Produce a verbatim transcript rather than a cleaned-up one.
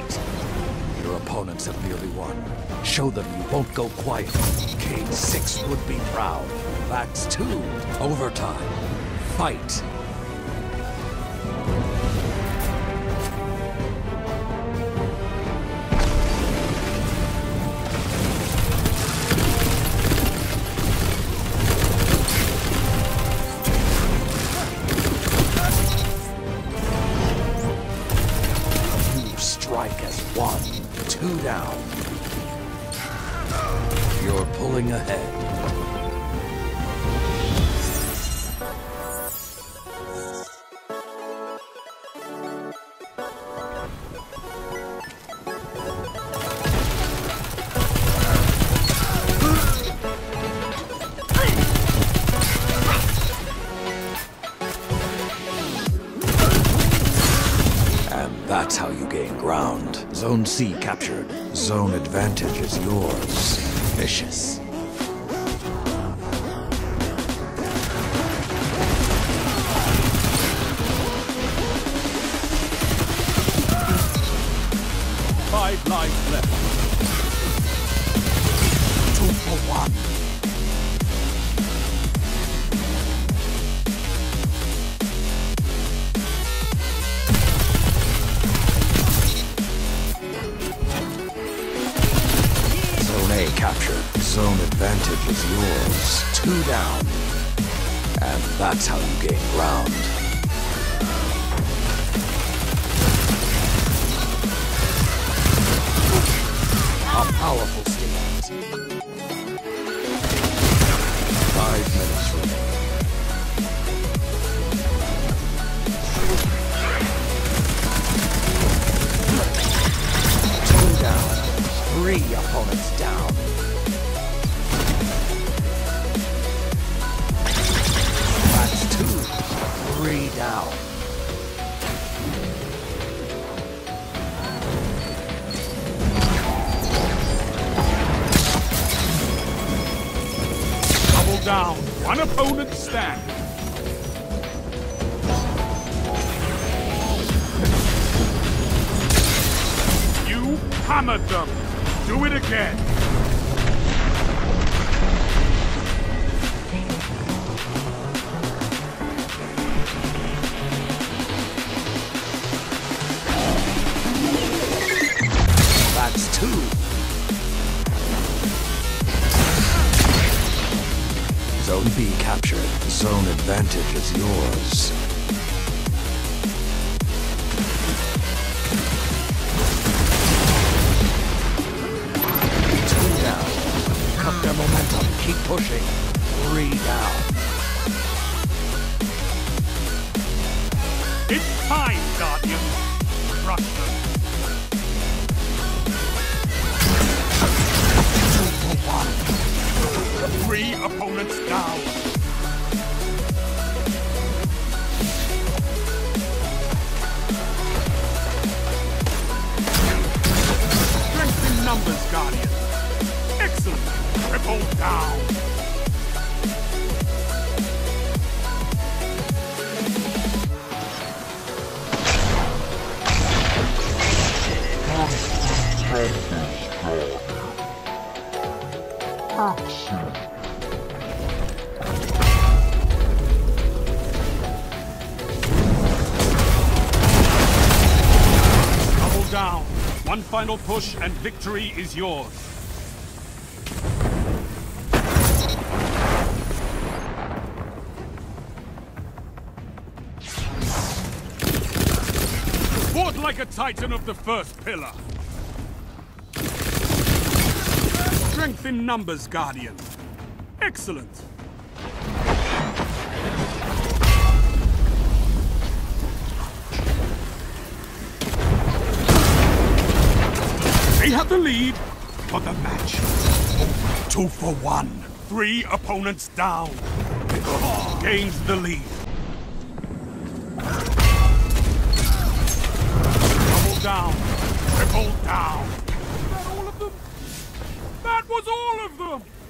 fight! Your opponents have nearly won. Show them you won't go quiet. Cage Six would be proud. That's two. Overtime. Fight! Strike as one, two down. You're pulling ahead. That's how you gain ground. Zone C captured. Zone advantage is yours. Vicious. Five lives left. Two for one. Captured. Zone advantage is yours. Two down. And that's how you gain ground. A powerful stance. Five minutes remaining. Two down. Three opponents down. Three down. Double down. One opponent stand. You hammered them. Do it again. That's two. Zone B captured. Zone advantage is yours. Two down. Cut their momentum. Keep pushing. Three down. It's time, Guardian. Crush them. Three opponents down. Strength in numbers, Guardian. Excellent. Triple down. Action. Down. One final push and victory is yours. Fought like a Titan of the first pillar. Strength in numbers, Guardian. Excellent. They have the lead, but the match over. Two for one. Three opponents down. Oh. Gains the lead. Double down. Triple down. Was that all of them? That was all of them!